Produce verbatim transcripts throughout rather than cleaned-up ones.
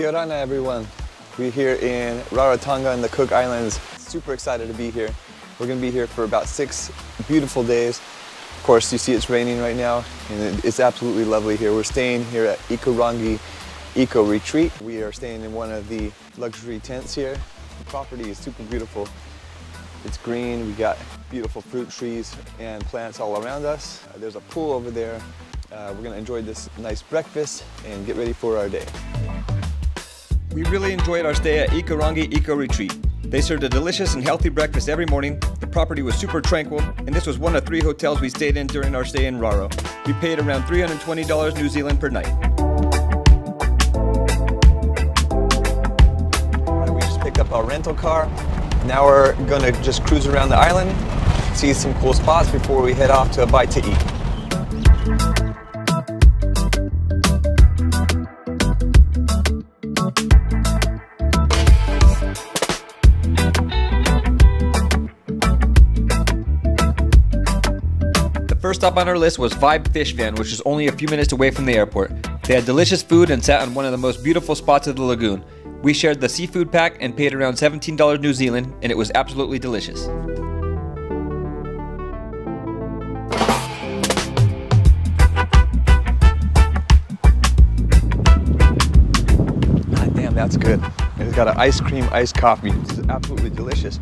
Kia ora everyone. We're here in Rarotonga in the Cook Islands. Super excited to be here. We're gonna be here for about six beautiful days. Of course, you see it's raining right now and it's absolutely lovely here. We're staying here at Ikurangi Eco Retreat. We are staying in one of the luxury tents here. The property is super beautiful. It's green, we got beautiful fruit trees and plants all around us. Uh, there's a pool over there. Uh, we're gonna enjoy this nice breakfast and get ready for our day. We really enjoyed our stay at Ikurangi Eco Retreat. They served a delicious and healthy breakfast every morning. The property was super tranquil, and this was one of three hotels we stayed in during our stay in Raro. We paid around three hundred twenty dollars New Zealand per night. We just picked up our rental car. Now we're gonna just cruise around the island, see some cool spots before we head off to a bite to eat. The first stop on our list was Vibe Fish Van, which is only a few minutes away from the airport. They had delicious food and sat on one of the most beautiful spots of the lagoon. We shared the seafood pack and paid around seventeen dollars New Zealand, and it was absolutely delicious. God damn, that's good. It's got an ice cream, iced coffee. This is absolutely delicious.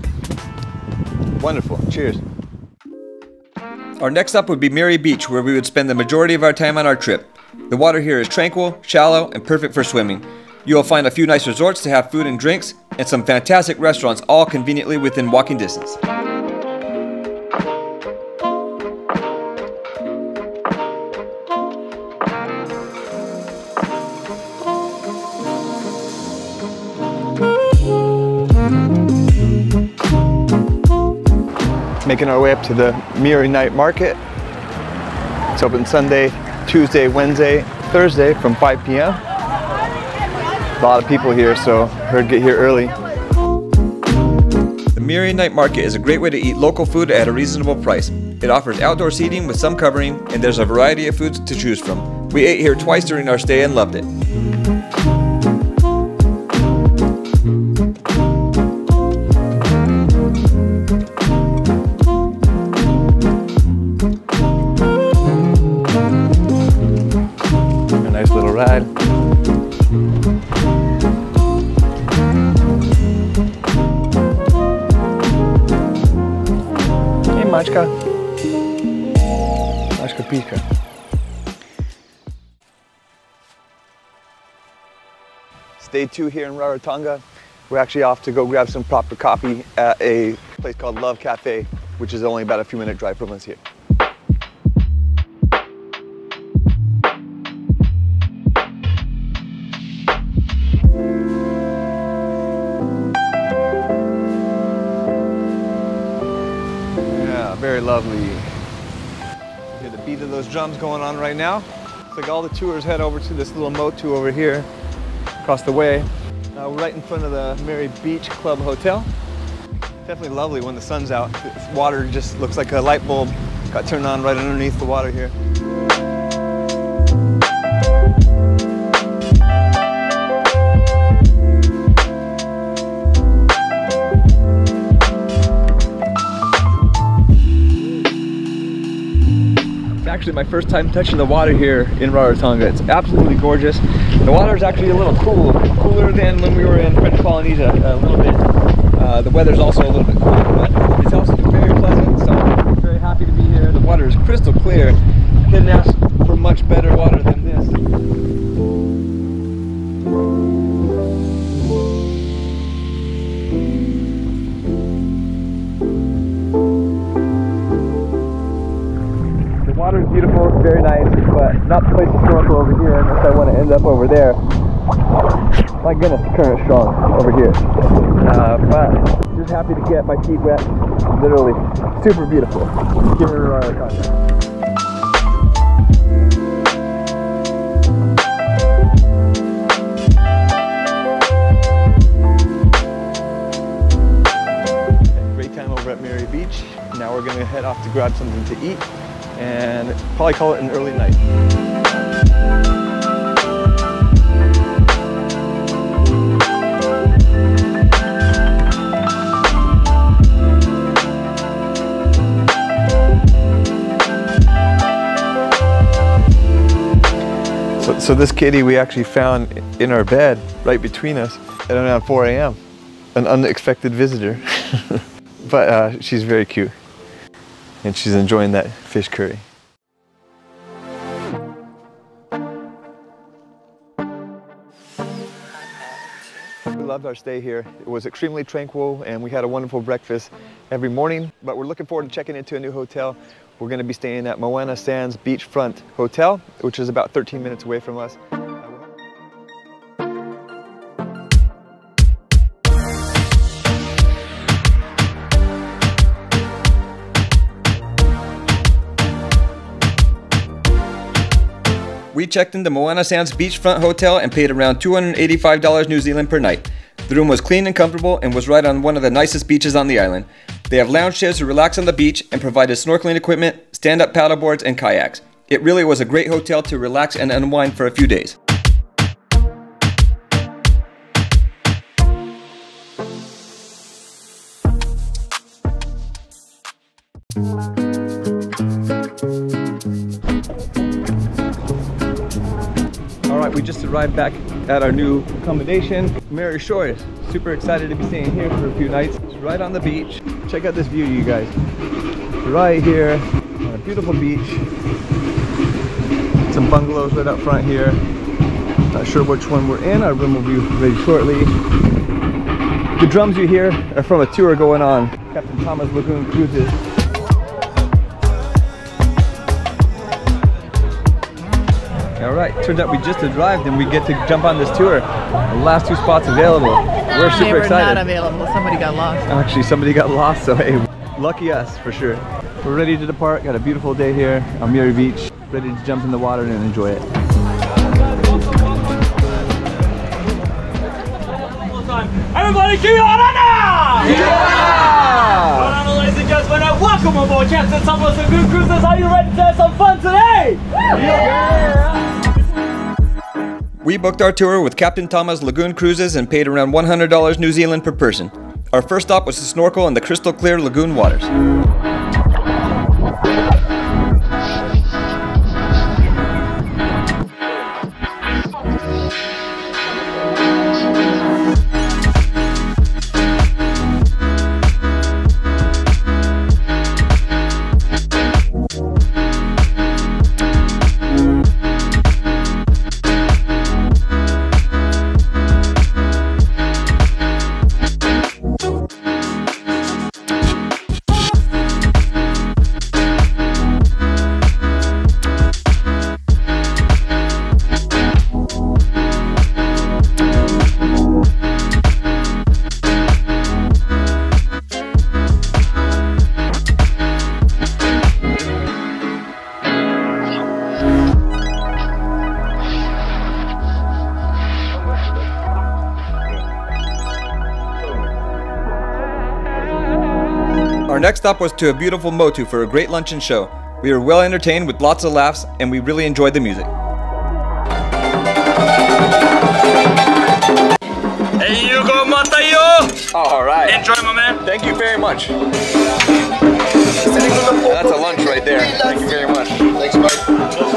Wonderful, cheers. Our next stop would be Muri Beach, where we would spend the majority of our time on our trip. The water here is tranquil, shallow, and perfect for swimming. You'll find a few nice resorts to have food and drinks, and some fantastic restaurants, all conveniently within walking distance. Making our way up to the Muri Night Market. It's open Sunday, Tuesday, Wednesday, Thursday from five p m A lot of people here, so heard get here early. The Muri Night Market is a great way to eat local food at a reasonable price. It offers outdoor seating with some covering, and there's a variety of foods to choose from. We ate here twice during our stay and loved it. A nice little ride. It's day two here in Rarotonga. We're actually off to go grab some proper coffee at a place called Love Cafe, which is only about a few minute drive from us here. Yeah, very lovely. Hear the beat of those drums going on right now. It's like all the tours head over to this little motu over here, across the way. Uh, right in front of the Muri Beach Club Hotel. Definitely lovely when the sun's out. This water just looks like a light bulb got turned on right underneath the water here. Actually my first time touching the water here in Rarotonga. It's absolutely gorgeous. The water is actually a little cool, cooler than when we were in French Polynesia a little bit. Uh, the weather's also a little bit cooler, but it's also very pleasant, so I'm very happy to be here. The water is crystal clear. Couldn't ask for much better water than this. Water's beautiful, very nice, but not the place to snorkel over here unless I want to end up over there. My goodness, the current's strong over here. Uh, but just happy to get my feet wet. Literally, super beautiful. Give her our contact. Great time over at Muri Beach. Now we're going to head off to grab something to eat and probably call it an early night. So, so this kitty we actually found in our bed right between us at around four A M An unexpected visitor. But uh, she's very cute. And she's enjoying that fish curry. We loved our stay here. It was extremely tranquil and we had a wonderful breakfast every morning. But we're looking forward to checking into a new hotel. We're going to be staying at Moana Sands Beachfront Hotel, which is about thirteen minutes away from us. We checked into Moana Sands Beachfront Hotel and paid around two hundred eighty-five dollars New Zealand per night. The room was clean and comfortable and was right on one of the nicest beaches on the island. They have lounge chairs to relax on the beach and provided snorkeling equipment, stand-up paddleboards, and kayaks. It really was a great hotel to relax and unwind for a few days. We just arrived back at our new accommodation, Muri Shores. Super excited to be staying here for a few nights. It's right on the beach. Check out this view, you guys. Right here on a beautiful beach. Some bungalows right up front here. Not sure which one we're in. Our room will be ready shortly. The drums you hear are from a tour going on. Captain Tamas Lagoon Cruises. All right, turns out we just arrived and we get to jump on this tour. The last two spots available. We're super they were excited. Not available. Somebody got lost. Actually, somebody got lost, so hey, lucky us for sure. We're ready to depart. Got a beautiful day here on Muri Beach. Ready to jump in the water and enjoy it. Everybody, give on yeah! Yeah! Well, ladies and gentlemen, and welcome aboard Captain Tamas Lagoon Cruises. Are you ready to have some fun today? Yeah! We booked our tour with Captain Tamas Lagoon Cruises and paid around one hundred dollars New Zealand per person. Our first stop was to snorkel in the crystal clear lagoon waters. Our next stop was to a beautiful Motu for a great luncheon show. We were well entertained with lots of laughs and we really enjoyed the music. Hey, you go Matayo! All right. Enjoy, my man. Thank you very much. That's a lunch right there. Thank you very much. Thanks, Mike.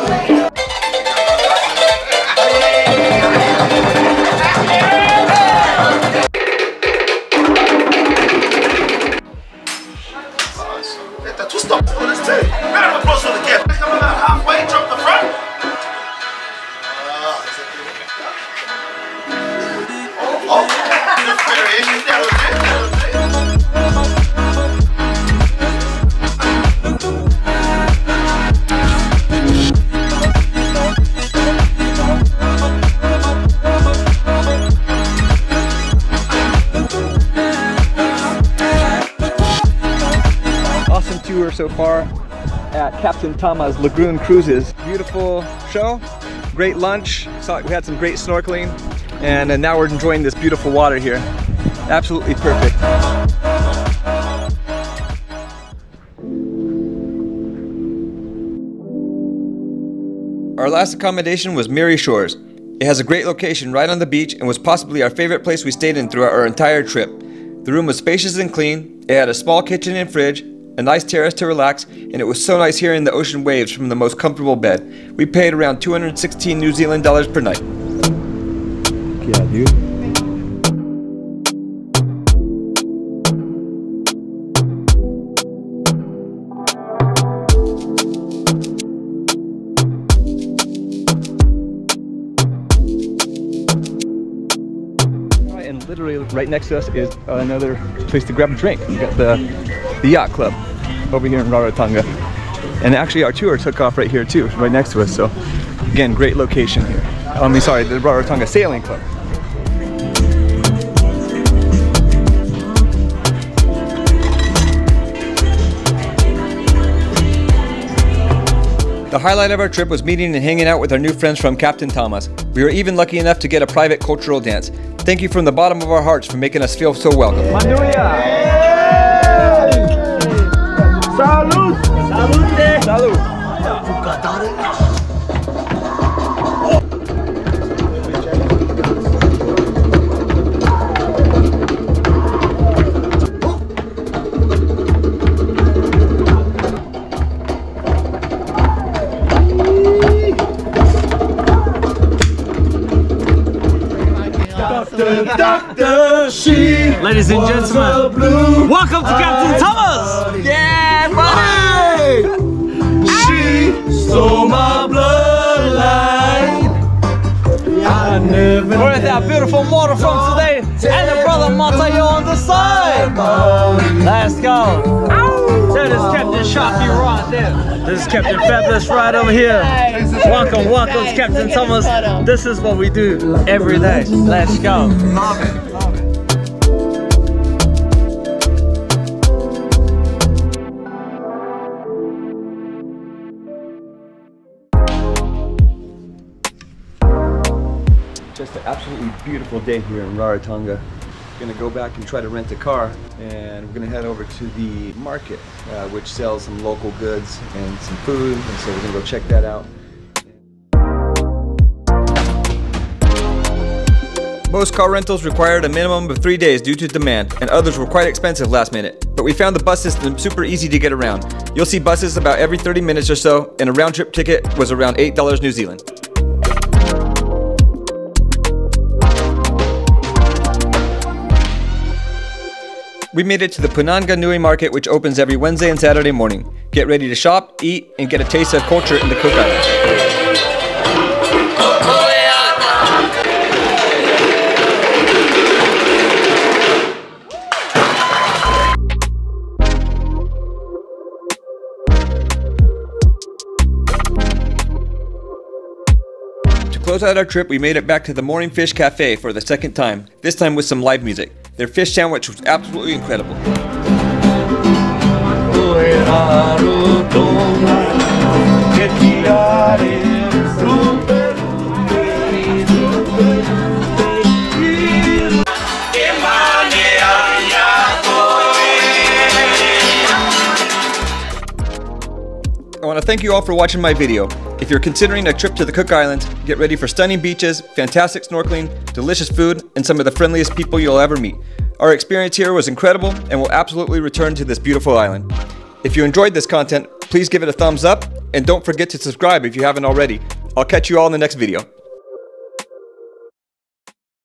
So far at Captain Tamas Lagoon Cruises. Beautiful show, great lunch, we had some great snorkeling, and, and now we're enjoying this beautiful water here. Absolutely perfect. Our last accommodation was Muri Shores. It has a great location right on the beach and was possibly our favorite place we stayed in throughout our entire trip. The room was spacious and clean, it had a small kitchen and fridge, a nice terrace to relax, and it was so nice hearing the ocean waves from the most comfortable bed. We paid around two hundred sixteen New Zealand dollars per night. Yeah, dude. Right next to us is another place to grab a drink. We've got the, the Yacht Club over here in Rarotonga. And actually our tour took off right here too, right next to us. So again, great location here. I mean, sorry, the Rarotonga Sailing Club. The highlight of our trip was meeting and hanging out with our new friends from Captain Tamas. We were even lucky enough to get a private cultural dance. Thank you from the bottom of our hearts for making us feel so welcome. Manuia! Salud! Salute! Salud! Doctor, she Ladies and gentlemen, blue welcome to Captain Tamas! Yeah, buddy! She stole my bloodline. I never We're at that beautiful waterfront today, and the brother Mateo on the side! Let's go! Ow. So this is Captain Shocky right there. This is Captain Fabulous right over here. Welcome, welcome to Captain Tamas. This is what we do every day. Let's go. Love it. Love it. Just an absolutely beautiful day here in Rarotonga. Gonna go back and try to rent a car, and we're gonna head over to the market, uh, which sells some local goods and some food, and so we're gonna go check that out. Most car rentals required a minimum of three days due to demand, and others were quite expensive last minute, but we found the bus system super easy to get around. You'll see buses about every thirty minutes or so, and a round trip ticket was around eight dollars New Zealand. We made it to the Punanga Nui Market, which opens every Wednesday and Saturday morning. Get ready to shop, eat, and get a taste of culture in the Cook Islands. To close out our trip, we made it back to the Mooring Fish Cafe for the second time, this time with some live music. Their fish sandwich was absolutely incredible. I want to thank you all for watching my video. If you're considering a trip to the Cook Islands, get ready for stunning beaches, fantastic snorkeling, delicious food, and some of the friendliest people you'll ever meet. Our experience here was incredible, and we'll absolutely return to this beautiful island. If you enjoyed this content, please give it a thumbs up, and don't forget to subscribe if you haven't already. I'll catch you all in the next video.